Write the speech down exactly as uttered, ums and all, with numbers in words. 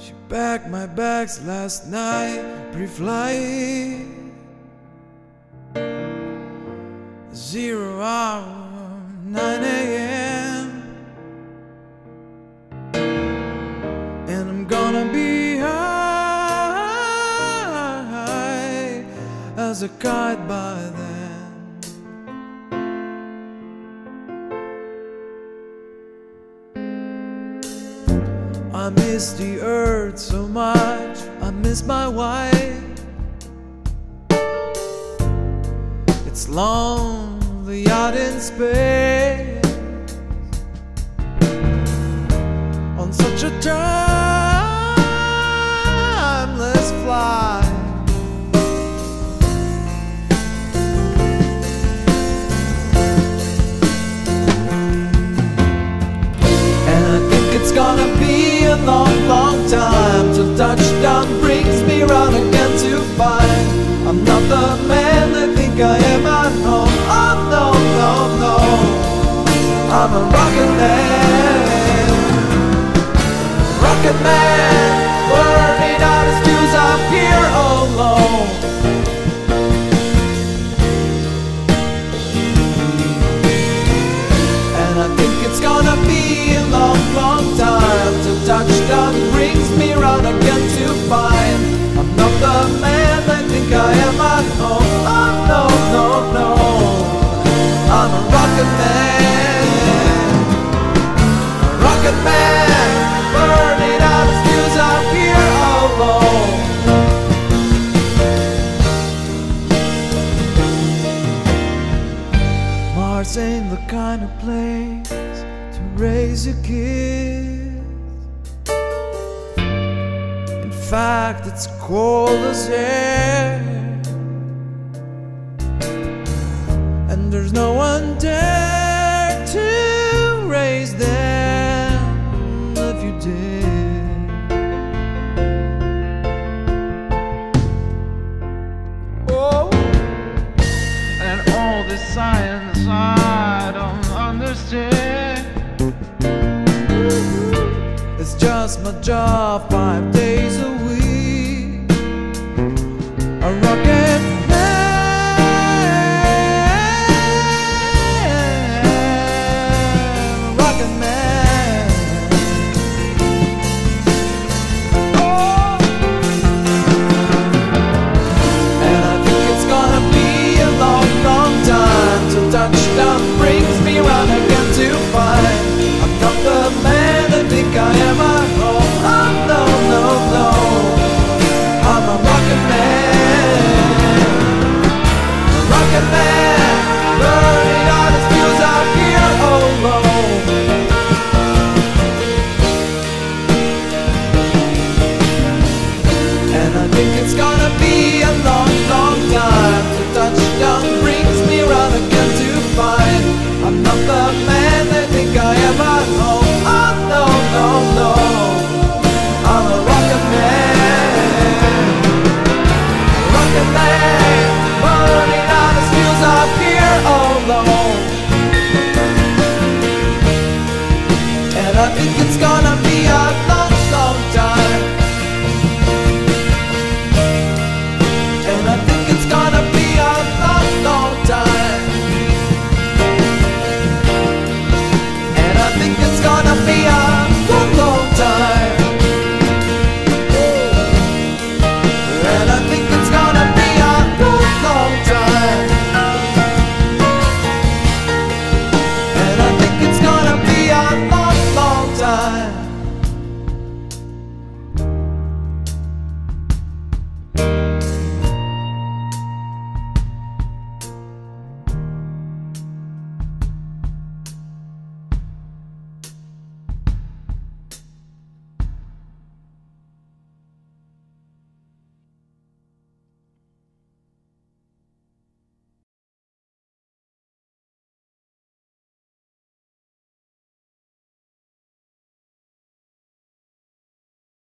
She packed my bags last night, pre-flight. Zero hour, nine A M And I'm gonna be high as a kite by then. I miss the earth so much, I miss my wife. It's lonely out in space on such a timeless flight. And I think it's gonna be a long, long time till touchdown brings me round again to find I'm not the man I think I am at home. Oh no, no, no, I'm a rocket man. Rocket man, worried out his dues, I'm here all alone. And I think it's gonna be a long, long time till touchdown brings me round again to find I'm not the man I think I am at home. Oh no, no, no, I'm a rocket man. A rocket man, burning out his fuse up here alone. Mars ain't the kind of place to raise a kid. In fact, it's cold as air, and there's no one there to raise them if you did. Oh, and all the science I don't understand. It's just my job, five days a week.